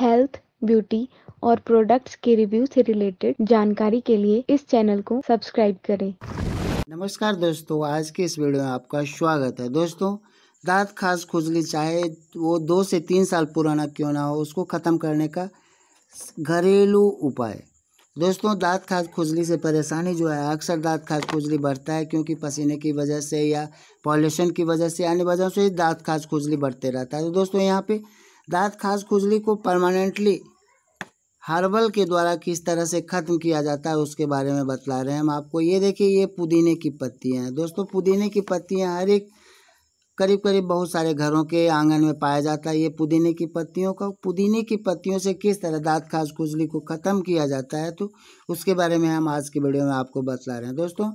Health, beauty और products के review से रिलेटेड जानकारी के लिए इस चैनल को सब्सक्राइब करें। नमस्कार दोस्तों, आज के इस वीडियो में आपका स्वागत है। दोस्तों, दांत खास खुजली चाहे वो 2 से 3 साल पुराना क्यों ना हो, उसको ख़त्म करने का घरेलू उपाय। दोस्तों, दांत खास खुजली से परेशानी जो है, अक्सर दांत खास खुजली बढ़ता है क्योंकि पसीने की वजह से या पॉल्यूशन की वजह से, अन्य वजह से दांत खास खुजली बढ़ते रहता है। तो दोस्तों, यहाँ पे दांत खास खुजली को परमानेंटली हर्बल के द्वारा किस तरह से ख़त्म किया जाता है उसके बारे में बतला रहे हैं हम आपको। ये देखिए, ये पुदीने की पत्तियाँ हैं। दोस्तों, पुदीने की पत्तियाँ हर एक करीब करीब बहुत सारे घरों के आंगन में पाया जाता है। ये पुदीने की पत्तियों का, पुदीने की पत्तियों से किस तरह दांत खास खुजली को ख़त्म किया जाता है, तो उसके बारे में हम आज की वीडियो में आपको बतला रहे हैं। दोस्तों,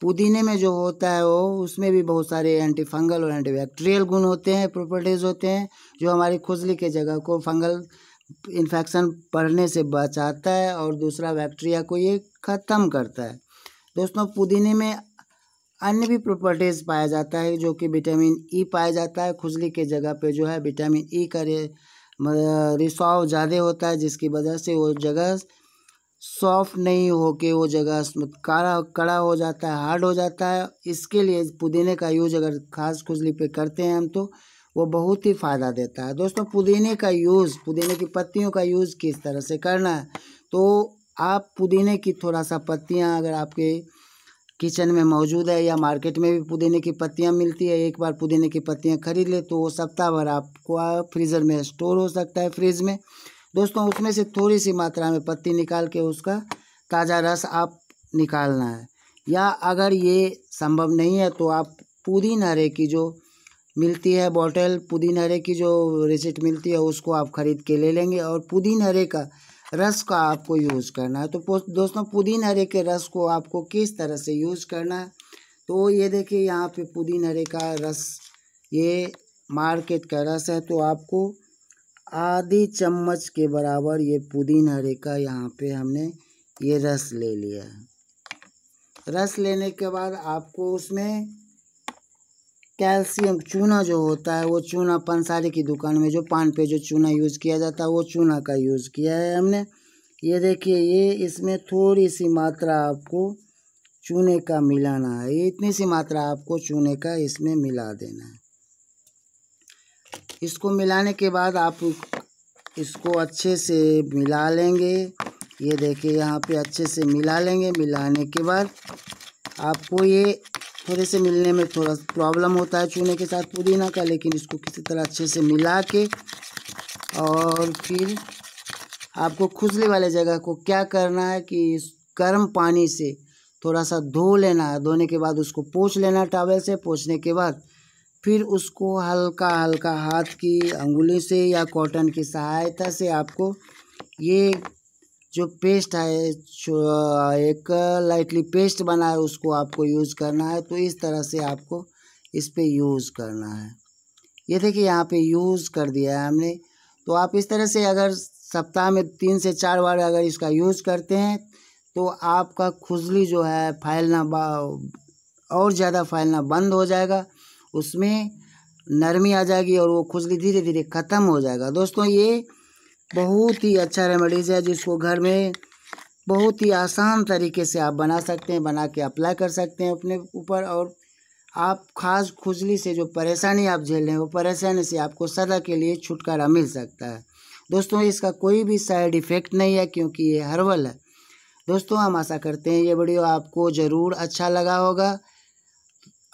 पुदीने में जो होता है वो, उसमें भी बहुत सारे एंटी फंगल और एंटीबैक्टीरियल गुण होते हैं, प्रॉपर्टीज़ होते हैं, जो हमारी खुजली के जगह को फंगल इन्फेक्शन बढ़ने से बचाता है और दूसरा बैक्टीरिया को ये ख़त्म करता है। दोस्तों, पुदीने में अन्य भी प्रॉपर्टीज़ पाया जाता है, जो कि विटामिन ई पाया जाता है। खुजली के जगह पे जो है विटामिन ई का रिसाव ज़्यादा होता है, जिसकी वजह से वो जगह सॉफ्ट नहीं होके वो जगह कड़ा हो जाता है, हार्ड हो जाता है। इसके लिए पुदीने का यूज़ अगर खास खुजली पे करते हैं हम, तो वो बहुत ही फ़ायदा देता है। दोस्तों, पुदीने का यूज़, पुदीने की पत्तियों का यूज़ किस तरह से करना है, तो आप पुदीने की थोड़ा सा पत्तियाँ, अगर आपके किचन में मौजूद है या मार्केट में भी पुदीने की पत्तियाँ मिलती है, एक बार पुदीने की पत्तियाँ खरीद ले तो वो सप्ताह भर आपको फ्रीज़र में स्टोर हो सकता है, फ्रिज में। दोस्तों, उसमें से थोड़ी सी मात्रा में पत्ती निकाल के उसका ताज़ा रस आप निकालना है, या अगर ये संभव नहीं है तो आप पुदीन हरे की जो मिलती है बॉटल, पुदीन हरे की जो रिसिट मिलती है, उसको आप ख़रीद के ले लेंगे और पुदीन हरे का रस का आपको यूज़ करना है। तो दोस्तों, पुदीन हरे के रस को आपको किस तरह से यूज़ करना है, तो ये देखिए, यहाँ पे पुदीन हरे का रस, ये मार्केट का रस है, तो आपको आधी चम्मच के बराबर ये पुदीन हरे का यहाँ पे हमने ये रस ले लिया है। रस लेने के बाद आपको उसमें कैल्शियम चूना जो होता है, वो चूना पंसारी की दुकान में जो पान पे जो चूना यूज़ किया जाता है, वो चूना का यूज़ किया है हमने। ये देखिए, ये इसमें थोड़ी सी मात्रा आपको चूने का मिलाना है, ये इतनी सी मात्रा आपको चूने का इसमें मिला देना है। इसको मिलाने के बाद आप इसको अच्छे से मिला लेंगे। ये देखिए, यहाँ पे अच्छे से मिला लेंगे। मिलाने के बाद आपको ये थोड़े से मिलने में थोड़ा प्रॉब्लम होता है चूने के साथ पुदीना का, लेकिन इसको किसी तरह अच्छे से मिला के और फिर आपको खुजली वाले जगह को क्या करना है कि गर्म पानी से थोड़ा सा धो लेना है। धोने के बाद उसको पोंछ लेना टॉवल से। पोंछने के बाद फिर उसको हल्का हल्का हाथ की अंगुली से या कॉटन की सहायता से आपको ये जो पेस्ट है, एक लाइटली पेस्ट बना है, उसको आपको यूज़ करना है। तो इस तरह से आपको इस पे यूज़ करना है। ये देखिए, यहाँ पे यूज़ कर दिया है हमने। तो आप इस तरह से अगर सप्ताह में 3 से 4 बार अगर इसका यूज़ करते हैं, तो आपका खुजली जो है फैलना और ज़्यादा फैलना बंद हो जाएगा, उसमें नरमी आ जाएगी और वो खुजली धीरे धीरे ख़त्म हो जाएगा। दोस्तों, ये बहुत ही अच्छा रेमेडीज़ है, जिसको घर में बहुत ही आसान तरीके से आप बना सकते हैं, बना के अप्लाई कर सकते हैं अपने ऊपर, और आप खास खुजली से जो परेशानी आप झेल रहे हैं, वो परेशानी से आपको सदा के लिए छुटकारा मिल सकता है। दोस्तों, इसका कोई भी साइड इफ़ेक्ट नहीं है क्योंकि ये हर्बल है। दोस्तों, हम आशा करते हैं ये वीडियो आपको ज़रूर अच्छा लगा होगा,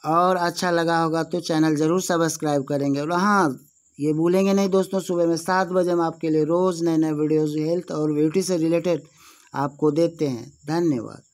और अच्छा लगा होगा तो चैनल ज़रूर सब्सक्राइब करेंगे। और हाँ, ये भूलेंगे नहीं दोस्तों, सुबह में 7 बजे हम आपके लिए रोज़ नए नए वीडियोज़ हेल्थ और ब्यूटी से रिलेटेड आपको देते हैं। धन्यवाद।